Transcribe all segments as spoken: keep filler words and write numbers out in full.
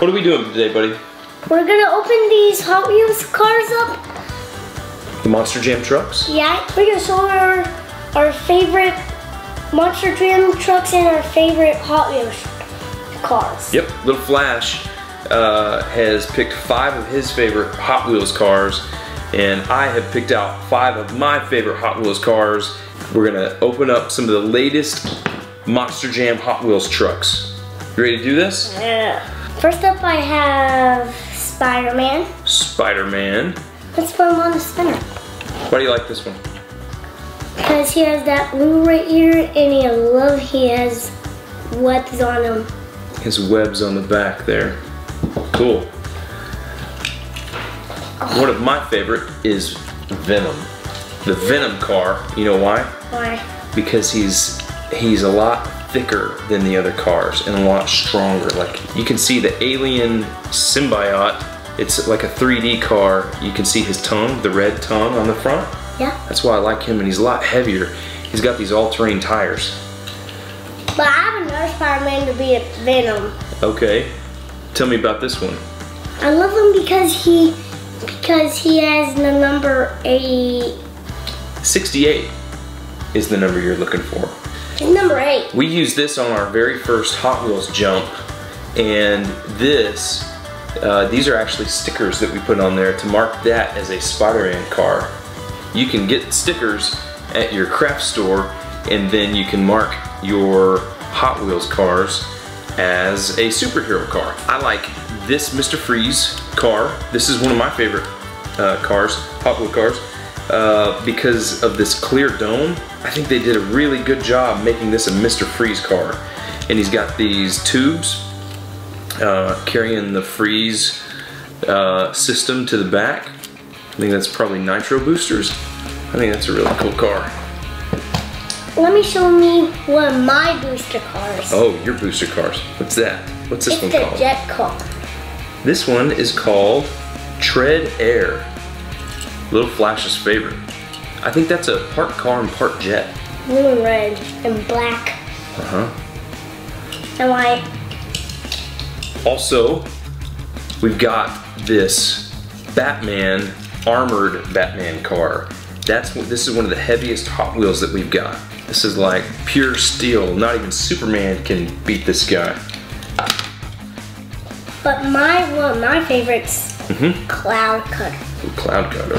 What are we doing today, buddy? We're gonna open these Hot Wheels cars up. The Monster Jam trucks? Yeah, we're gonna show our, our favorite Monster Jam trucks and our favorite Hot Wheels cars. Yep, Little Flash uh, has picked five of his favorite Hot Wheels cars, and I have picked out five of my favorite Hot Wheels cars. We're gonna open up some of the latest Monster Jam Hot Wheels trucks. You ready to do this? Yeah. First up, I have Spider-Man. Spider-Man. Let's put him on the spinner. Why do you like this one? Because he has that blue right here, and I love he has webs on him. His webs on the back there. Cool. One of my favorite is Venom. The Venom car. You know why? Why? Because he's he's a lot thicker than the other cars and a lot stronger. Like, you can see the alien symbiote. It's like a three D car. You can see his tongue, the red tongue on the front. Yeah. That's why I like him, and he's a lot heavier. He's got these all-terrain tires. But I would love Spider-Man to be a Venom. Okay. Tell me about this one. I love him because he because he has the number eight. sixty-eight is the number you're looking for. Number eight. We used this on our very first Hot Wheels jump, and this, uh, these are actually stickers that we put on there to mark that as a Spider-Man car. You can get stickers at your craft store, and then you can mark your Hot Wheels cars as a superhero car. I like this Mister Freeze car. This is one of my favorite uh, cars, Hot Wheels cars. Uh, because of this clear dome, I think they did a really good job making this a Mister Freeze car. And he's got these tubes uh, carrying the freeze uh, system to the back. I think that's probably nitro boosters. I think that's a really cool car. Let me show me one of my booster cars. Oh, your booster cars. What's that? What's this one called? It's a jet car. This one is called Tread Air. Little Flash's favorite. I think that's a part car and part jet. Blue and red and black. Uh-huh. And white. Also, we've got this Batman, armored Batman car. That's what, this is one of the heaviest Hot Wheels that we've got. This is like pure steel. Not even Superman can beat this guy. But my one of my favorites, mm-hmm. Cloud Cutter. Cloud cutter.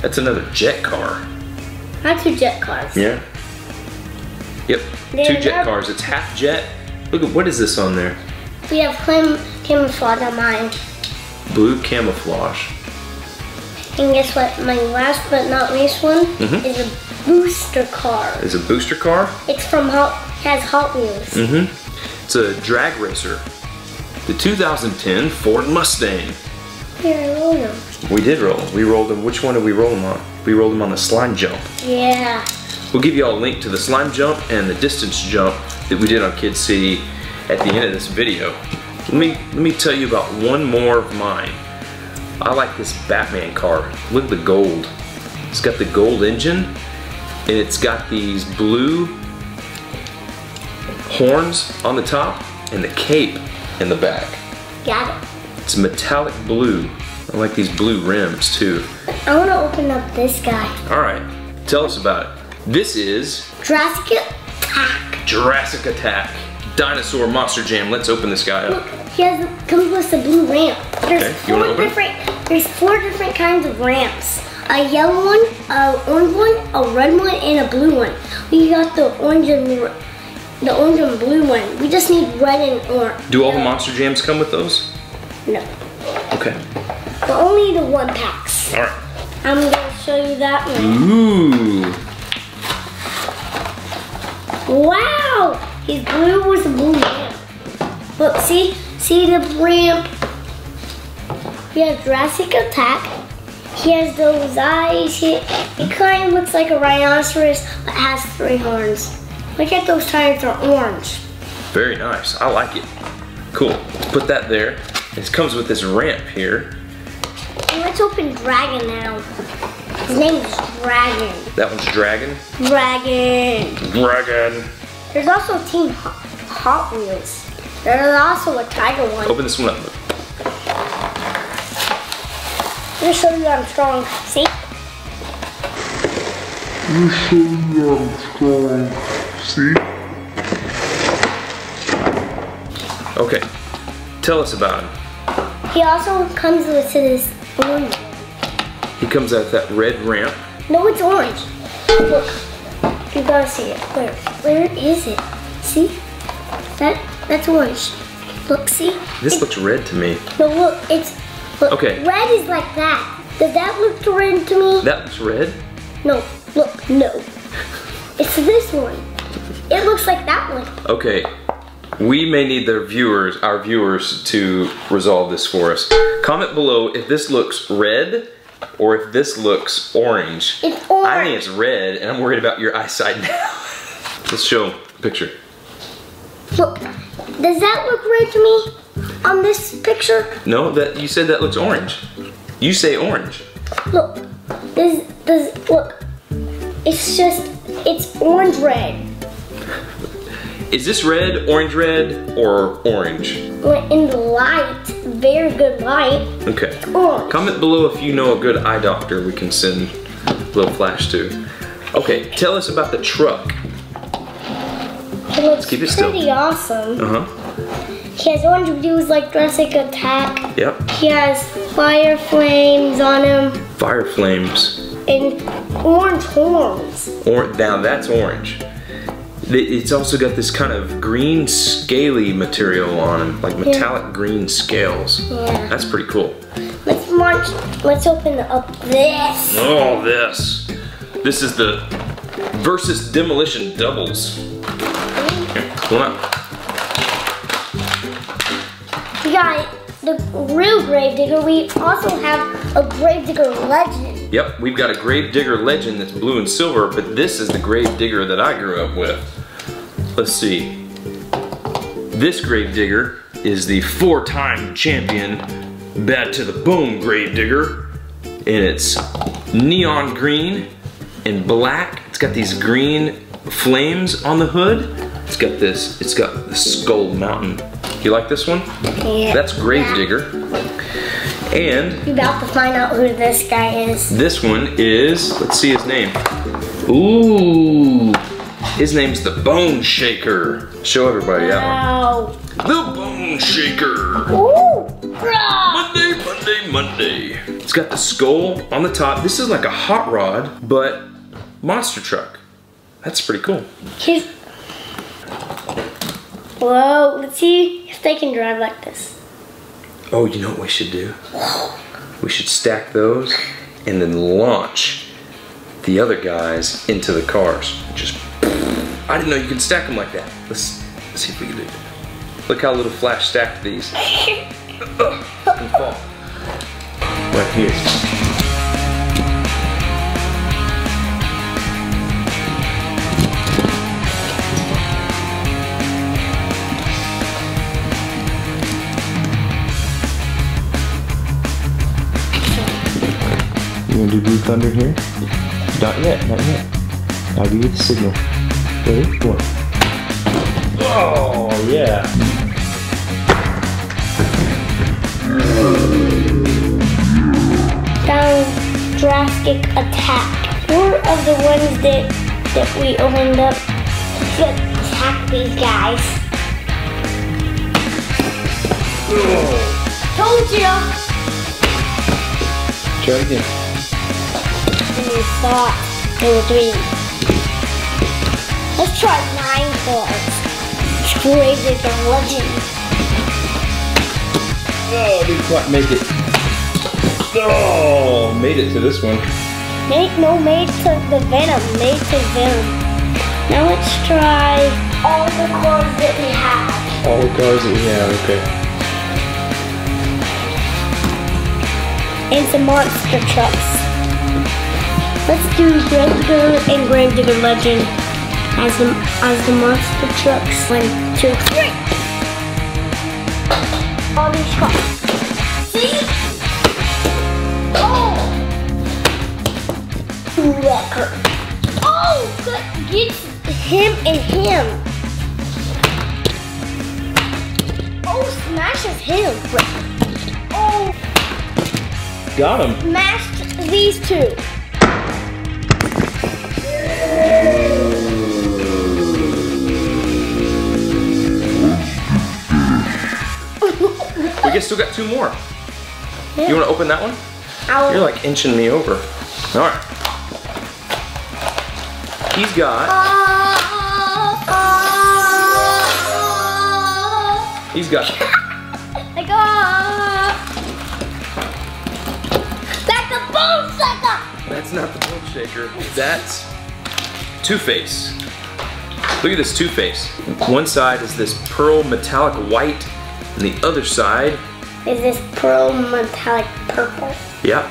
That's another jet car. Not two jet cars. Yeah. Yep. They're two jet cars. It's half jet. Look at, what is this on there? We have clam camouflage on mine. Blue camouflage. And guess what? My last but not least one mm-hmm. is a booster car. Is a booster car? It's from Hot. Has Hot Wheels. Mm-hmm. It's a drag racer. The two thousand ten Ford Mustang. Yeah, I rolled them. We did roll. We rolled them. Which one did we roll them on? We rolled them on the slime jump. Yeah. We'll give you all a link to the slime jump and the distance jump that we did on Kid City at the end of this video. Let me let me tell you about one more of mine. I like this Batman car. Look at the gold. It's got the gold engine, and it's got these blue horns on the top and the cape in the back. Got it. It's metallic blue. I like these blue rims too. I want to open up this guy. All right, tell us about it. This is Jurassic Attack. Jurassic Attack. Dinosaur Monster Jam. Let's open this guy up. Look, he has comes with a blue ramp. There's okay. four you different. It? There's four different kinds of ramps. A yellow one, a orange one, a red one, and a blue one. We got the orange and the orange and blue one. We just need red and orange. Do all the Monster Jams come with those? No. Okay. But only the one packs. All right. I'm gonna show you that one. Ooh. Wow. He's blue with a blue ramp. Look, see, see the ramp. He has Jurassic Attack. He has those eyes. He, he kind of looks like a rhinoceros, but has three horns. Look at those tires, are orange. Very nice. I like it. Cool. Put that there. It comes with this ramp here. And let's open Dragon now. His name is Dragon. That one's Dragon? Dragon. Dragon. There's also Team Hot Wheels. There's also a tiger one. Open this one up. Let me show you I'm strong. See? Let me show you I'm strong. See? Okay. Tell us about him. He also comes with his orange. He comes out that red ramp. No, it's orange. Look. You gotta see it. Where? Where is it? See? That that's orange. Look, see? This it, looks red to me. No, look, it's look, okay. Red is like that. Does that look red to me? That looks red? No, look, no. It's this one. It looks like that one. Okay. We may need their viewers, our viewers, to resolve this for us. Comment below if this looks red or if this looks orange. It's orange. I think it's red, and I'm worried about your eyesight now. Let's show a picture. Look, does that look red to me on this picture? No, that you said that looks orange. You say orange. Look, does does look? It's just it's orange red. Is this red, orange red, or orange? In the light, very good light. Okay. Orange. Comment below if you know a good eye doctor we can send a little flash to. Okay, tell us about the truck. It looks Keep it pretty still. awesome. Uh huh. He has orange views like Jurassic Attack. Yep. He has fire flames on him. Fire flames. And orange horns. Or now that's orange. It's also got this kind of green scaly material on them, like metallic yeah. green scales. Yeah. That's pretty cool. Let's march, let's open up this. Oh, this. This is the versus demolition doubles. Here, come on. We got the real Grave Digger. We also have a Grave Digger Legend. Yep, we've got a Grave Digger Legend that's blue and silver, but this is the Grave Digger that I grew up with. Let's see. This Grave Digger is the four-time champion, Bad to the Bone Grave Digger, and it's neon green and black. It's got these green flames on the hood. It's got this. It's got the Skull Mountain. You like this one? Yeah. That's Grave yeah. Digger. And you're about to find out who this guy is. This one is, let's see his name. Ooh, his name's the Bone Shaker. Show everybody wow. that one. The Bone Shaker. Ooh. Monday, Monday, Monday. It's got the skull on the top. This is like a hot rod, but monster truck. That's pretty cool. Here's... Whoa, let's see if they can drive like this. Oh, you know what we should do? We should stack those and then launch the other guys into the cars. Just, I didn't know you could stack them like that. Let's, let's see if we can do it. Look how little Flash stacked these. Ugh, and fall. Right here. You're gonna do Blue Thunder here? Not yet, not yet. I'll give you the signal. Ready? One. Oh, yeah. That was Jurassic Attack. Four of the ones that, that we opened up to attack these guys. Oh. Told you! Try again. We thought there were three. Let's try nine cards. Grave Digger Legend. Oh, we quite made it. Oh, made it to this one. Made, no, made to the Venom. Made to Venom. Now let's try all the cards that we have. All the cards that we have, okay. And some monster trucks. Let's do Grave Digger and Grave Digger Legend as the, as the monster trucks. One, two, three. All these cars. See? Oh! Wrecker. Oh! Get him and him. smashes him with. Oh! Got him. Smashed these two. We still got two more. Yeah. You want to open that one? Ow. You're like inching me over. All right. He's got. Uh, uh, he's got. Like, uh, that's a bone shaker. That's not the bone shaker. That's Two-Face. Look at this Two-Face. One side is this pearl metallic white, and the other side is this pearl metallic purple. Yeah.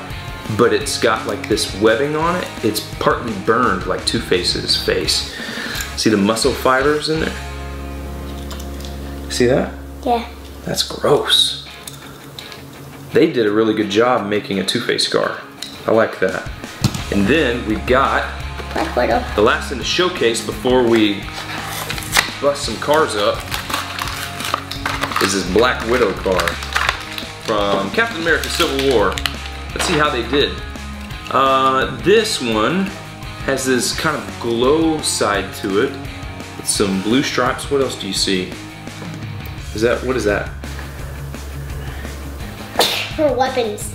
But it's got like this webbing on it. It's partly burned like Two-Face's face. See the muscle fibers in there? See that? Yeah. That's gross. They did a really good job making a Two-Face car. I like that. And then we got Black Widow. The last in the showcase before we bust some cars up is this Black Widow car from Captain America Civil War. Let's see how they did. Uh, this one has this kind of glow side to it. With some blue stripes. What else do you see? Is that, what is that? Her weapons.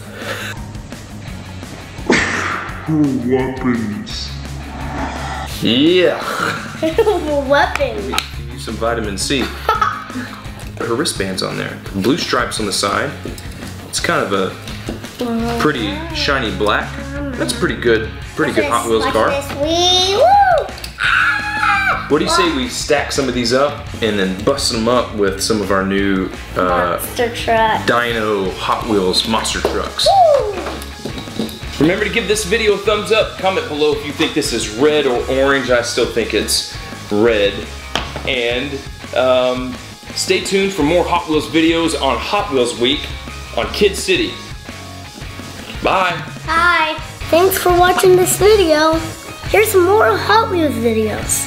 Her weapons. Yeah. Her weapons. You need some vitamin C. Her wristbands on there. Blue stripes on the side. It's kind of a pretty shiny black. That's pretty good. Pretty good Hot Wheels car. What do you say we stack some of these up and then bust them up with some of our new uh, monster truck, Dino Hot Wheels monster trucks? Woo! Remember to give this video a thumbs up. Comment below if you think this is red or orange. I still think it's red. And um, stay tuned for more Hot Wheels videos on Hot Wheels Week on Kid City. Bye. Bye. Thanks for watching this video. Here's some more Hot Wheels videos.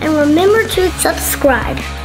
And remember to subscribe.